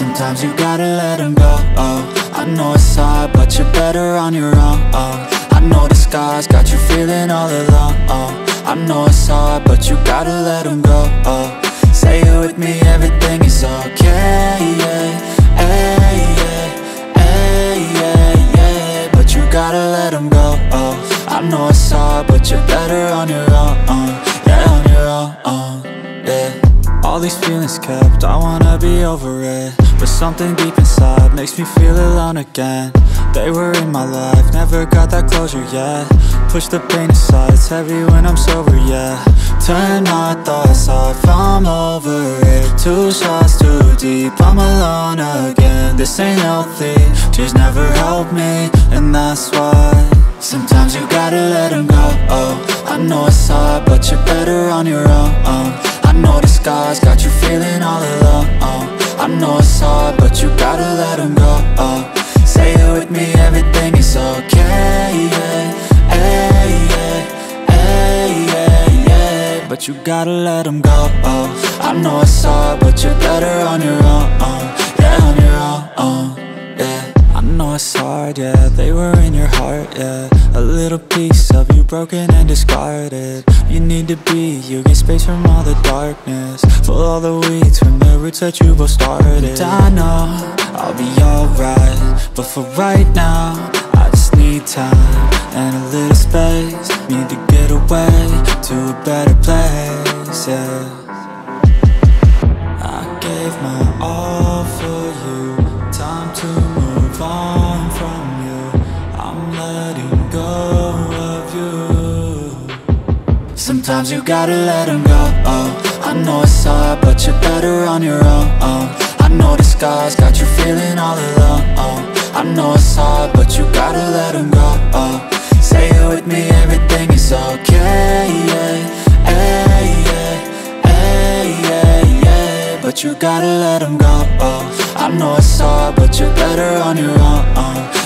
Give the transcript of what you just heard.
sometimes you gotta let them go. Oh, I know it's hard, but you're better on your own. Oh, I know the scars got you feeling all alone. Oh, I know it's hard, but you gotta let them go. Oh, say it with me, everything is okay, yeah, ay, yeah, ay, yeah, yeah. But you gotta let them go. Oh, I know it's hard, but you're better on your own. Yeah, on your own, yeah. All these feelings kept, I wanna be over it, but something deep inside makes me feel alone again. They were in my life, never got that closure yet. Push the pain aside, it's heavy when I'm sober, yeah. Turn my thoughts off, I'm over it. Two shots too deep, I'm alone again. This ain't healthy, tears never helped me, and that's why sometimes you gotta let them go. Oh, I know it's hard, but you're better on your own. I know the scars got you feeling all alone. I know it's hard, but you gotta let them go. Say it with me, everything is okay, yeah, ay, yeah, ay, yeah, yeah. But you gotta let them go. I know it's hard, but you're better on your own. Yeah, on your own, yeah. I know it's hard, yeah, they were in your heart, yeah. A little piece of you broken and discarded. You need to be, you get space from all the darkness. Pull all the weeds from the roots that you both started. And I know I'll be alright, but for right now I just need time and a little space. Need to get away to a better place, yeah. I gave my all for you, time to move on from you. I'm letting sometimes you gotta let them go. Oh, I know it's hard, but you're better on your own. I know the scars got you feeling all alone. I know it's hard, but you gotta let them go. Say it with me, everything is okay, yeah, ay, yeah, ay, yeah, yeah. But you gotta let them go. I know it's hard, but you're better on your own.